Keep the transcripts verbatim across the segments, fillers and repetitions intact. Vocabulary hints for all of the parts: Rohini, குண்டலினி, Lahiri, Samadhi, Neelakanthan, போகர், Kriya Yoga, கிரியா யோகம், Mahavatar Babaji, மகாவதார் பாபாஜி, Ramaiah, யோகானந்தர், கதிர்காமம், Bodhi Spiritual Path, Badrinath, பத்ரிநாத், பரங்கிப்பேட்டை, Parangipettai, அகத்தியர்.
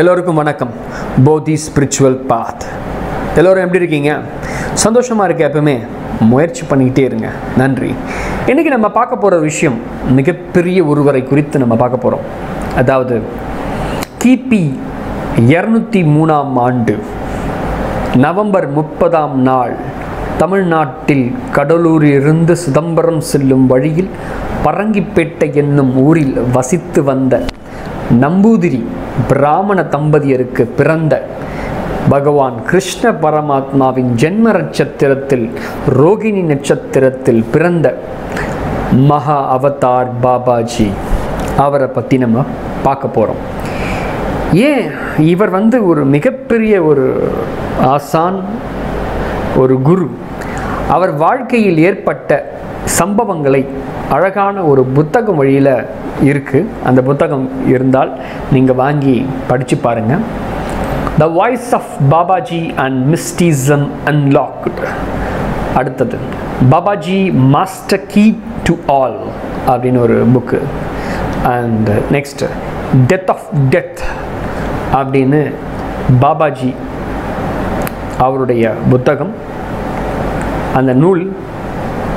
எல்லோருக்கும் வணக்கம். போதி ஸ்பிரிச்சுவல் பாத். எல்லோரும் எப்படி இருக்கீங்க? சந்தோஷமாக இருக்க. எப்பவுமே முயற்சி பண்ணிக்கிட்டே இருங்க. நன்றி. இன்றைக்கி நம்ம பார்க்க போகிற விஷயம் மிகப்பெரிய ஒருவரை குறித்து நம்ம பார்க்க போகிறோம். அதாவது கிபி இரநூத்தி மூணாம் ஆண்டு நவம்பர் முப்பதாம் நாள் தமிழ்நாட்டில் கடலூரிலிருந்து சிதம்பரம் செல்லும் வழியில் பரங்கிப்பேட்டை என்னும் ஊரில் வசித்து வந்த நம்பூதிரி பிராமண தம்பதியருக்கு பிறந்த பகவான் கிருஷ்ண பரமாத்மாவின் ஜென்ம நட்சத்திரத்தில் ரோகிணி நட்சத்திரத்தில் பிறந்த மகா அவதார் பாபாஜி, அவரை பற்றி நம்ம பார்க்க போகிறோம். ஏன் இவர் வந்து ஒரு மிகப்பெரிய ஒரு ஆசான், ஒரு குரு. அவர் வாழ்க்கையில் ஏற்பட்ட சம்பவங்களை அழகான ஒரு புத்தகம் வழியில் இருக்குது. அந்த புத்தகம் இருந்தால் நீங்கள் வாங்கி படித்து பாருங்கள். The voice of Babaji and mysticism unlocked. அடுத்தது Babaji master key to all அப்படின்னு ஒரு book. And next death of death அப்படின்னு பாபாஜி அவருடைய புத்தகம், அந்த நூல்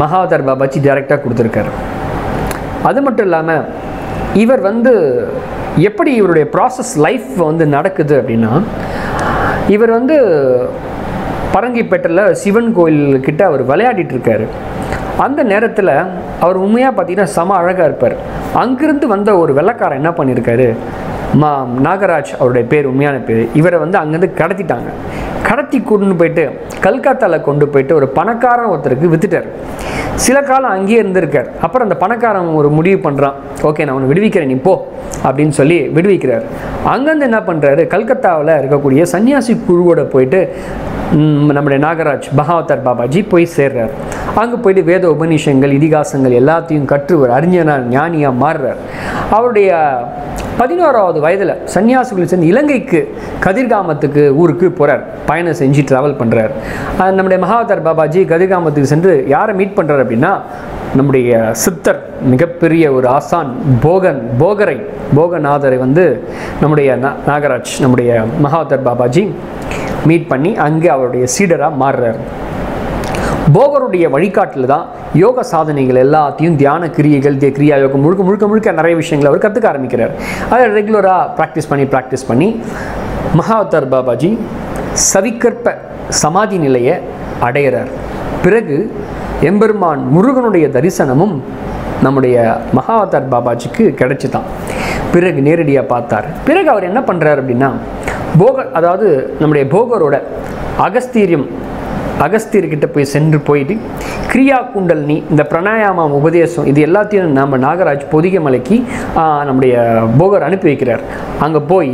மகாவதார் பாபாஜி டைரெக்டாக கொடுத்துருக்காரு. அது மட்டும் இல்லாமல் இவர் வந்து எப்படி இவருடைய ப்ராசஸ் லைஃப் வந்து நடக்குது அப்படின்னா, இவர் வந்து பரங்கிப்பேட்டையில் சிவன் கோயில்கிட்ட அவர் விளையாடிட்டு இருக்காரு. அந்த நேரத்தில் அவர் உண்மையாக பார்த்தீங்கன்னா செம அழகாக இருப்பார். அங்கிருந்து வந்த ஒரு வெள்ளைக்காரன் என்ன பண்ணியிருக்காரு, மா நாகராஜ் அவருடைய பேர், உண்மையான பேர், இவரை வந்து அங்கேருந்து கடத்திட்டாங்க. கடத்தி கொண்டு போயிட்டு கல்கத்தாவில் கொண்டு போயிட்டு ஒரு பணக்காரன் ஒருத்தருக்கு விற்றுட்டார். சில காலம் அங்கேயே இருந்திருக்கார். அப்புறம் அந்த பணக்காரன் ஒரு முடிவு பண்ணுறான், ஓகே நான் அவனை விடுவிக்கிறேன் நீ போ அப்படின்னு சொல்லி விடுவிக்கிறார். அங்கேருந்து என்ன பண்ணுறாரு, கல்கத்தாவில் இருக்கக்கூடிய சன்னியாசி குழுவோட போயிட்டு நம்முடைய நாகராஜ் மகாவதார் பாபாஜி போய் சேர்றார். அங்கே போயிட்டு வேத உபநிஷங்கள், இதிகாசங்கள் எல்லாத்தையும் கற்று ஒரு அறிஞனாக ஞானியாக மாறுறார். அவருடைய பதினோராவது வயதில் சன்னியாசிகள் சேர்ந்து இலங்கைக்கு கதிர்காமத்துக்கு ஊருக்கு போகிறார். பயணம் செஞ்சு ட்ராவல் பண்ணுறார். நம்முடைய மகாவதார் பாபாஜி கதிர்காமத்துக்கு சென்று யாரை மீட் பண்ணுறார் அப்படின்னா, நம்முடைய சித்தர் மிகப்பெரிய ஒரு ஆசான் போகன் போகரை போகநாதரை வந்து நம்முடைய நாகராஜ் நம்முடைய மகாவதார் பாபாஜி மீட் பண்ணி அங்கே அவருடைய சீடராக மாறுறார். போகருடைய வழிகாட்டில் தான் யோக சாதனைகள் எல்லாத்தையும், தியான கிரியைகள், கிரியா யோகம் முழுக்க முழுக்க முழுக்க நிறைய விஷயங்களை அவர் கற்றுக்க ஆரம்பிக்கிறார். அதை ரெகுலராக ப்ராக்டிஸ் பண்ணி ப்ராக்டிஸ் பண்ணி மகாவதார் பாபாஜி சவிக்கற்ப சமாதி நிலையை அடையிறார். பிறகு எம்பெருமான் முருகனுடைய தரிசனமும் நம்முடைய மகாவதார் பாபாஜிக்கு கிடைச்சிதான். பிறகு நேரடியாக பார்த்தார். பிறகு அவர் என்ன பண்ணுறார் அப்படின்னா, போக அதாவது நம்முடைய போகரோட அகஸ்தீரியம் அகஸ்தியர்கிட்ட போய் சென்று போயிட்டு கிரியா குண்டலினி, இந்த பிராணாயாமம் உபதேசம் இது எல்லாத்தையும் நம்ம நாகராஜ் பொதிகை மலைக்கு நம்முடைய போகர் அனுப்பி வைக்கிறார். அங்கே போய்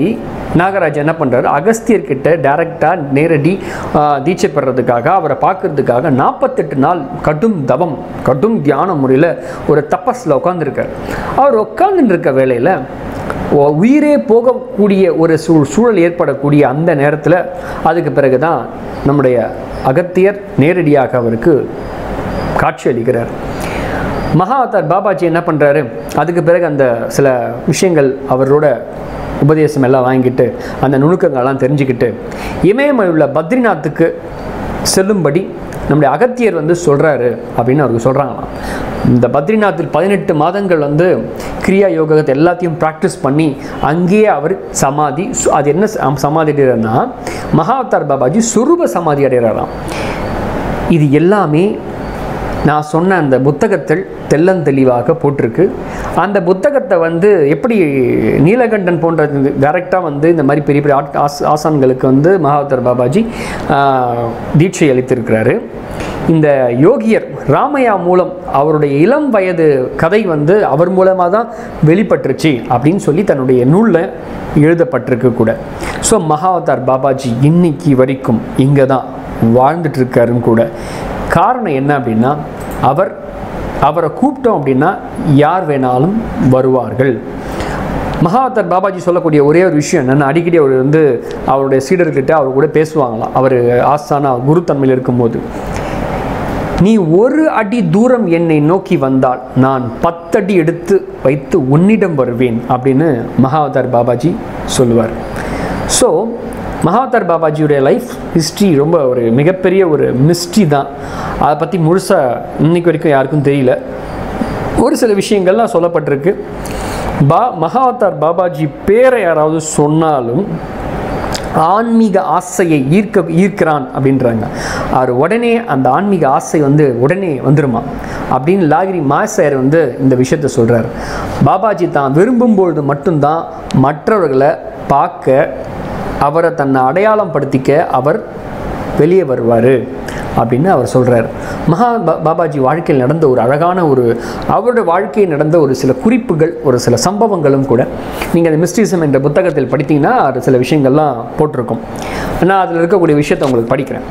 நாகராஜ் என்ன பண்ணுறாரு, அகஸ்தியர்கிட்ட டைரெக்டாக நேரடி தீட்சை பெறதுக்காக அவரை பார்க்கறதுக்காக நாற்பத்தெட்டு நாள் கடும் தவம், கடும் தியான முறையில் ஒரு தபஸில் உட்காந்துருக்கார். அவர் உட்காந்துட்டு இருக்க வேளையில் உயிரே போகக்கூடிய ஒரு சூ சூழல் ஏற்படக்கூடிய அந்த நேரத்தில் அதுக்கு பிறகு தான் நம்முடைய அகத்தியர் நேரடியாக அவருக்கு காட்சி அளிக்கிறார். மகாவதார் பாபாஜி என்ன பண்ணுறாரு, அதுக்கு பிறகு அந்த சில விஷயங்கள் அவரோட உபதேசம் எல்லாம் வாங்கிட்டு அந்த நுணுக்கங்கள்லாம் தெரிஞ்சுக்கிட்டு இமயமலையுள்ள பத்ரிநாத்துக்கு செல்லும்படி நம்முடைய அகத்தியர் வந்து சொல்கிறாரு அப்படின்னு அவருக்கு சொல்கிறாங்களாம். இந்த பத்ரிநாத்தில் பதினெட்டு மாதங்கள் வந்து கிரியா யோகத்தை எல்லாத்தையும் ப்ராக்டிஸ் பண்ணி அங்கேயே அவர் சமாதி, அது என்ன சமாதி அடைகிறார்னா மகாவதார் பாபாஜி சுரூப சமாதி அடைகிறாராம். இது எல்லாமே நான் சொன்ன அந்த புத்தகத்தில் தெள்ளந்தெளிவாக போட்டிருக்கு. அந்த புத்தகத்தை வந்து எப்படி நீலகண்டன் போன்ற டைரெக்டாக வந்து இந்த மாதிரி பெரிய பெரிய ஆஸ் ஆசான்களுக்கு வந்து மகாவதார் பாபாஜி தீட்சை அளித்திருக்கிறாரு. இந்த யோகியர் ராமையா மூலம் அவருடைய இளம் வயது கதை வந்து அவர் மூலமாக தான் வெளிப்பட்டுருச்சு அப்படின்னு சொல்லி தன்னுடைய நூலில் எழுதப்பட்டிருக்கு கூட. ஸோ மகாவதார் பாபாஜி இன்னைக்கு வரைக்கும் இங்கே தான் வாழ்ந்துட்டுருக்காருன்னு கூட. காரணம் என்ன அப்படின்னா, அவர் அவரை கூப்பிட்டோம் அப்படின்னா யார் வேணாலும் வருவார்கள். மகாவதார் பாபாஜி சொல்லக்கூடிய ஒரே ஒரு விஷயம் என்னென்னா, அடிக்கடி அவர் வந்து அவருடைய சீடர்கிட்ட அவர் கூட பேசுவாங்களாம். அவர் ஆஸ்தானா குருத்தன்மையில் இருக்கும்போது, நீ ஒரு அடி தூரம் என்னை நோக்கி வந்தால் நான் பத்தடி எடுத்து வைத்து உன்னிடம் வருவேன் அப்படின்னு மகாவதார் பாபாஜி சொல்லுவார். ஸோ மகாவதார் பாபாஜியுடைய லைஃப் ஹிஸ்ட்ரி ரொம்ப ஒரு மிகப்பெரிய ஒரு மிஸ்ட்ரி தான். அதை பற்றி முழுசாக இன்னைக்கு வரைக்கும் யாருக்கும் தெரியல. ஒரு சில விஷயங்கள்லாம் சொல்லப்பட்டிருக்கு. பா மகாவதார் பாபாஜி பேரை யாராவது சொன்னாலும் ஆன்மீக ஆசையை ஈர்க்க ஈர்க்கிறான் அப்படின்றாங்க. அவர் உடனே அந்த ஆன்மீக ஆசை வந்து உடனே வந்துருமா அப்படின்னு லாகிரி மாசாயர் வந்து இந்த விஷயத்த சொல்கிறார். பாபாஜி தான் விரும்பும்பொழுது மட்டும்தான் மற்றவர்களை பார்க்க, அவரை தன்னை அடையாளம் படுத்திக்க அவர் வெளியே வருவார் அப்படின்னு அவர் சொல்கிறார். மகா பாபாஜி வாழ்க்கையில் நடந்த ஒரு அழகான ஒரு அவருடைய வாழ்க்கையில் நடந்த ஒரு சில குறிப்புகள், ஒரு சில சம்பவங்களும் கூட நீங்கள் அந்த மிஸ்டிசம் என்ற புத்தகத்தில் படித்தீங்கன்னா அது சில விஷயங்கள்லாம் போட்டிருக்கும். நான் அதில் இருக்கக்கூடிய விஷயத்தை உங்களுக்கு படிக்கிறேன்.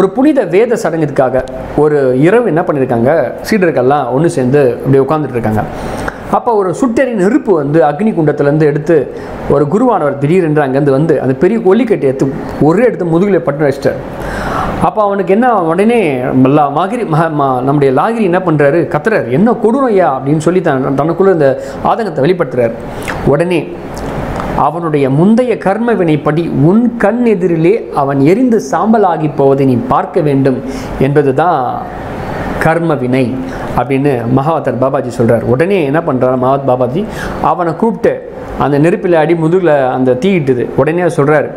ஒரு புனித வேத சடங்குக்காக ஒரு இரவு என்ன பண்ணியிருக்காங்க, சீடர்கள்லாம் ஒன்று சேர்ந்து இப்படி உட்காந்துட்டு இருக்காங்க. அப்போ ஒரு சுட்டரின் நெருப்பு வந்து அக்னி குண்டத்துலேருந்து எடுத்து ஒரு குருவானவர் திடீரென்று அங்கேருந்து வந்து அந்த பெரிய கொல்லிக்கட்டை எடுத்து ஒரே எடுத்து முதுகில் பட்டு வச்சிட்டார். அப்போ அவனுக்கு என்ன, உடனே மாகிரி நம்முடைய லாகிரி என்ன பண்ணுறாரு, கத்துறாரு, என்ன கொடுமையா அப்படின்னு சொல்லி தன் தனக்குள்ளே இந்த ஆதங்கத்தை வெளிப்படுத்துறார். உடனே அவனுடைய முந்தைய கர்ம வினைப்படி உன் கண் எதிரிலே அவன் எரிந்து சாம்பலாகி போவதை நீ பார்க்க வேண்டும் என்பது தான் கர்ம வினை அப்படின்னு மகாவதார் பாபாஜி சொல்கிறார். உடனே என்ன பண்ணுறாரு மகாவத் பாபாஜி, அவனை கூப்பிட்டு அந்த நெருப்பில் அடி முதுகில் அந்த தீயிட்டுது. உடனே சொல்கிறார்,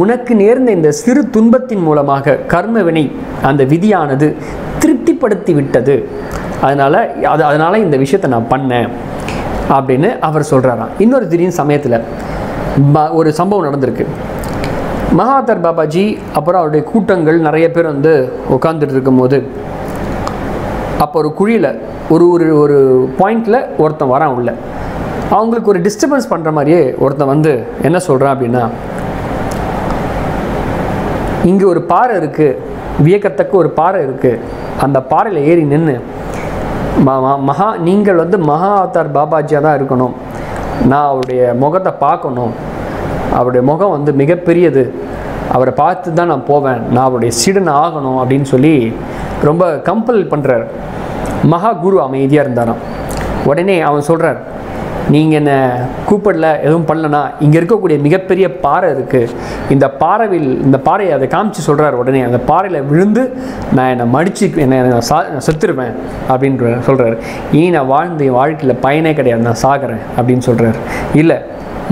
உனக்கு நேர்ந்த இந்த சிறு துன்பத்தின் மூலமாக கர்ம வினை அந்த விதியானது திருப்திப்படுத்தி விட்டது, அதனால் அது அதனால் இந்த விஷயத்தை நான் பண்ணேன் அப்படின்னு அவர் சொல்கிறாராம். இன்னொரு திடீர் சமயத்தில் ஒரு சம்பவம் நடந்திருக்கு. மகாவதார் பாபாஜி அப்புறம் அவருடைய கூட்டங்கள் நிறைய பேர் வந்து உட்கார்ந்துட்டு இருக்கும்போது அப்போ ஒரு குழியில் ஒரு ஒரு ஒரு பாயிண்டில் ஒருத்தன் வரான் உள்ள. அவங்களுக்கு ஒரு டிஸ்டர்பன்ஸ் பண்ணுற மாதிரியே ஒருத்தன் வந்து என்ன சொல்கிறான் அப்படின்னா, இங்கே ஒரு பாறை இருக்குது, வியக்கத்தக்க ஒரு பாறை இருக்குது, அந்த பாறையில் ஏறி நின்று மகா நீங்கள் வந்து மகாவதார் பாபாஜியாக தான் இருக்கணும், நான் அவருடைய முகத்தை பார்க்கணும், அவருடைய முகம் வந்து மிகப்பெரியது, அவரை பார்த்து தான் நான் போவேன், நான் அவருடைய சீடன் ஆகணும் அப்படின்னு சொல்லி ரொம்ப கம்பல் பண்ணுறார். மகா குரு அமைதியாக இருந்தாராம். உடனே அவன் சொல்கிறார், நீங்கள் என்னை கூப்பிடல, எதுவும் பண்ணலனா இங்கே இருக்கக்கூடிய மிகப்பெரிய பாறை இருக்குது, இந்த பாறையில் இந்த பாறையை அதை காமிச்சு சொல்கிறார். உடனே அந்த பாறையில் விழுந்து நான் என்னை மடிச்சு என்னை சா செத்துருவேன் அப்படின்ற சொல்கிறார். இனி நான் வாழ்ந்து என் வாழ்க்கையில் பயனே கிடையாது, நான் சாகிறேன் அப்படின்னு சொல்கிறார். இல்லை,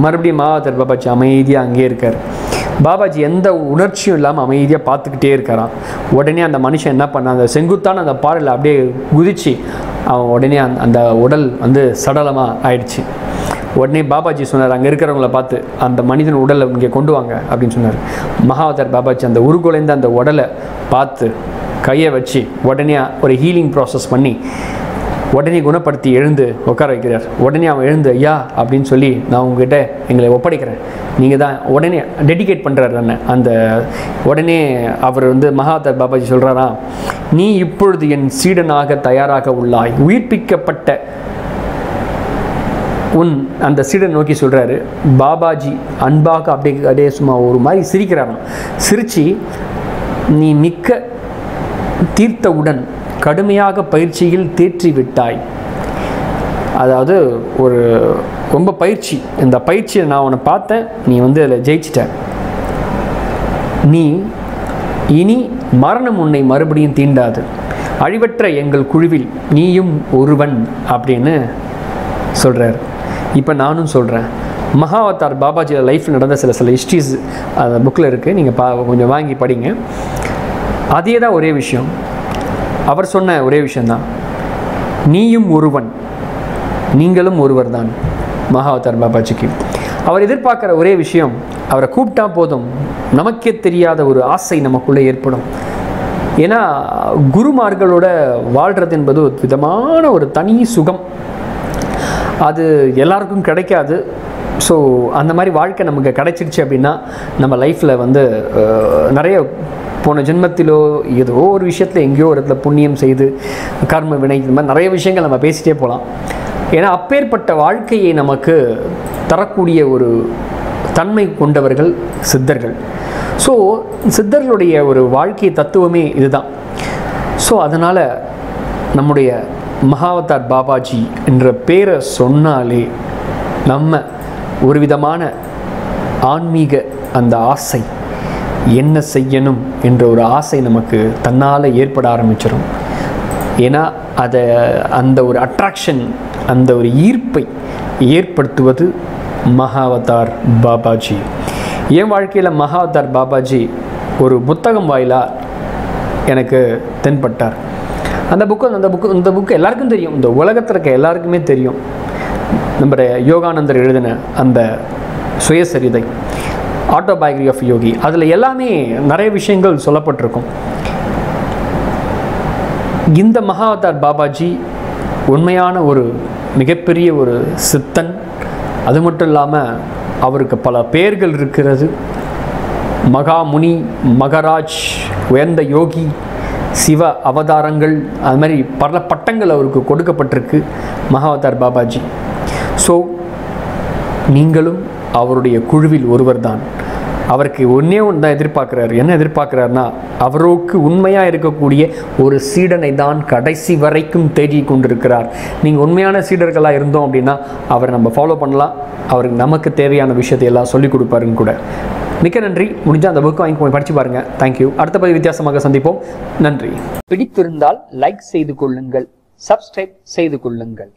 மறுபடியும் மகாவதார் பாபாஜி அமைதியாக அங்கேயே இருக்கார். பாபாஜி எந்த உணர்ச்சியும் இல்லாமல் அமைதியாக பார்த்துக்கிட்டே இருக்கிறான். உடனே அந்த மனுஷன் என்ன பண்ணான், அந்த செங்குத்தான அந்த பாறையில் அப்படியே குதிச்சு அவன் உடனே அந் அந்த உடல் வந்து சடலமாக ஆயிடுச்சு. உடனே பாபாஜி சொன்னார், அங்கே இருக்கிறவங்கள பார்த்து அந்த மனிதன் உடலை இங்கே கொண்டு வாங்க அப்படின்னு சொன்னார். மகாவதார் பாபாஜி அந்த உருகுலைந்த அந்த உடலை பார்த்து கையை வச்சு உடனே ஒரு ஹீலிங் ப்ராசஸ் பண்ணி உடனே குணப்படுத்தி எழுந்து உட்கார வைக்கிறார். உடனே அவன் எழுந்து, ஐயா அப்படின்னு சொல்லி நான் உங்ககிட்ட எங்களை ஒப்படைக்கிறேன், நீங்கள் தான் உடனே டெடிகேட் பண்ணுறாரு என்ன அந்த. உடனே அவர் வந்து மகாவதார் பாபாஜி சொல்கிறாரா, நீ இப்பொழுது என் சீடனாக தயாராக உள்ளாய், உயிர்ப்பிக்கப்பட்ட உன் அந்த சீடனை நோக்கி சொல்கிறாரு. பாபாஜி அன்பாக அப்படியே அப்படியே சும்மா ஒரு மாதிரி சிரிக்கிறாராம். சிரித்து, நீ மிக்க தீர்த்தவுடன் கடுமையாக பயிற்சியில் தேற்றி விட்டாய், அதாவது ஒரு ரொம்ப பயிற்சி, இந்த பயிற்சியை நான் உன்னை பார்த்தேன், நீ வந்து அதில் ஜெயிச்சிட்ட, நீ இனி மரணம் உன்னை மறுபடியும் தீண்டாது, அழிவற்ற எங்கள் குழுவில் நீயும் ஒருவன் அப்படின்னு சொல்கிறார். இப்போ நானும் சொல்கிறேன், மகாவதார் பாபாஜியோட லைஃப்பில் நடந்த சில சில ஹிஸ்ட்ரிஸ் அந்த புக்கில் இருக்குது, நீங்கள் பா கொஞ்சம் வாங்கி படிங்க. அதே தான் ஒரே விஷயம் அவர் சொன்ன ஒரே விஷயந்தான், நீயும் ஒருவன், நீங்களும் ஒருவர் தான். மகாவதார் பாபாஜிக்கு அவர் எதிர்பார்க்குற ஒரே விஷயம், அவரை கூப்பிட்டா போதும் நமக்கே தெரியாத ஒரு ஆசை நமக்குள்ளே ஏற்படும், ஏன்னா குருமார்களோட வாழ்கிறது என்பது ஒரு விதமான ஒரு தனி சுகம், அது எல்லாருக்கும் கிடைக்காது. ஸோ அந்த மாதிரி வாழ்க்கை நமக்கு கிடைச்சிருச்சு அப்படின்னா நம்ம லைஃப்பில் வந்து நிறைய போன ஜென்மத்திலோ ஏதோ ஒரு விஷயத்தில் எங்கேயோ ஒரு இடத்துல புண்ணியம் செய்து கர்ம வினை இந்த மாதிரி நிறைய விஷயங்கள் நம்ம பேசிகிட்டே போகலாம். ஏன்னா அப்பேற்பட்ட வாழ்க்கையை நமக்கு தரக்கூடிய ஒரு தன்மை கொண்டவர்கள் சித்தர்கள். ஸோ சித்தர்களுடைய ஒரு வாழ்க்கை தத்துவமே இதுதான். ஸோ அதனால் நம்முடைய மகாவதார் பாபாஜி என்ற பேரை சொன்னாலே நம்ம ஒரு விதமான ஆன்மீக அந்த ஆசை, என்ன செய்யணும் என்ற ஒரு ஆசை நமக்கு தன்னால் ஏற்பட ஆரம்பிச்சிடும். ஏன்னா அதை அந்த ஒரு அட்ராக்ஷன், அந்த ஒரு ஈர்ப்பை ஏற்படுத்துவது மகாவதார் பாபாஜி. என் வாழ்க்கையில் மகாவதார் பாபாஜி ஒரு புத்தகம் வாயிலாக எனக்கு தென்பட்டார். அந்த புக்கு அந்த புக்கு இந்த புக்கு எல்லாருக்கும் தெரியும், இந்த உலகத்தில் இருக்க எல்லாருக்குமே தெரியும். நம்ம யோகானந்தர் எழுதின அந்த சுயசரிதை ஆட்டோபயோகிராஃபி ஆஃப் யோகி, அதில் எல்லாமே நிறைய விஷயங்கள் சொல்லப்பட்டிருக்கும். இந்த மகாவதார் பாபாஜி உண்மையான ஒரு மிகப்பெரிய ஒரு சித்தன். அது மட்டும் இல்லாமல் அவருக்கு பல பெயர்கள் இருக்கிறது. மகாமுனி, மகராஜ், உயர்ந்த யோகி, சிவ அவதாரங்கள், அது மாதிரி பல பட்டங்கள் அவருக்கு கொடுக்கப்பட்டிருக்கு மகாவதார் பாபாஜி. ஸோ நீங்களும் அவருடைய குழுவில் ஒருவர் தான். அவருக்கு ஒன்றே ஒன்று தான் எதிர்பார்க்குறாரு. என்ன எதிர்பார்க்குறாருன்னா, அவருக்கு உண்மையாக இருக்கக்கூடிய ஒரு சீடனை தான் கடைசி வரைக்கும் தேடி கொண்டிருக்கிறார். நீங்கள் உண்மையான சீடர்களாக இருந்தோம் அப்படின்னா அவரை நம்ம ஃபாலோ பண்ணலாம். அவருக்கு நமக்கு தேவையான விஷயத்தையெல்லாம் சொல்லிக் கொடுப்பாருன்னு கூட. மிக்க நன்றி. முடிஞ்சால் அந்த புக்கு வாங்கி போய் படித்து பாருங்கள். தேங்க்யூ. அடுத்த பதிவு வித்தியாசமாக சந்திப்போம். நன்றி. பிடித்திருந்தால் லைக் செய்து கொள்ளுங்கள், சப்ஸ்கிரைப் செய்து கொள்ளுங்கள்.